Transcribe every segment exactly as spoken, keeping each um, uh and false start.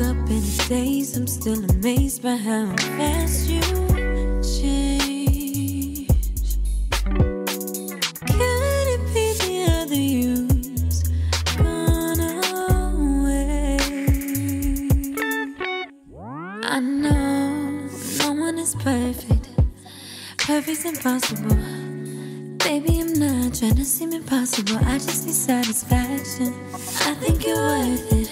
woke up in the days, I'm still amazed by how fast you changed. Can it be the other you's gone away? I know no one is perfect, perfect's impossible. Baby, I'm not trying to seem impossible, I just need satisfaction. I think you're worth it.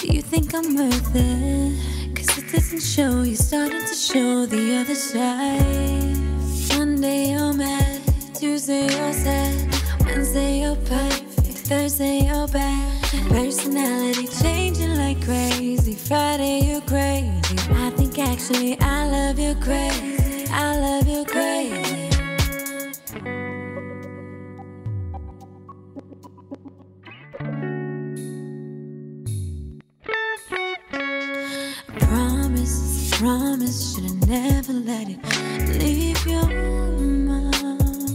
Do you think I'm worth it? Cause it doesn't show, you're starting to show the other side. Monday you're mad, Tuesday you're sad, Wednesday you're perfect, Thursday you're bad. Personality changing like crazy, Friday you're crazy. I think actually I love you crazy, I love you crazy. Promise, should've never let it leave your mouth.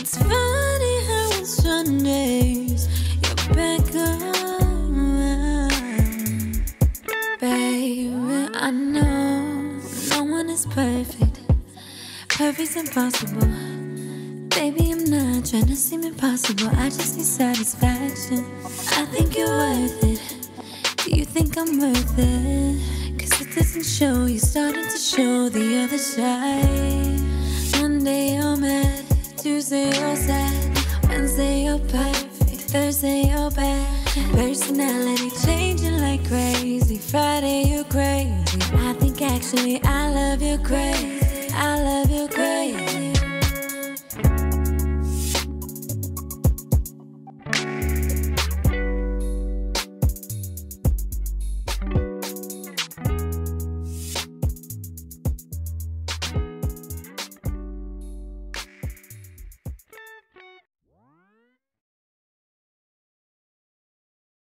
It's funny how on Sundays you're back around. Baby, I know no one is perfect, perfect's impossible. Baby, I'm not trying to seem impossible, I just need satisfaction. I think you're worth it. Do you think I'm worth it? Cause it doesn't show, you're starting to show the other side. Monday you're mad, Tuesday you're sad, Wednesday you're perfect, Thursday you're bad. Personality changing like crazy, Friday you're crazy. I think actually I love you crazy, I love you crazy.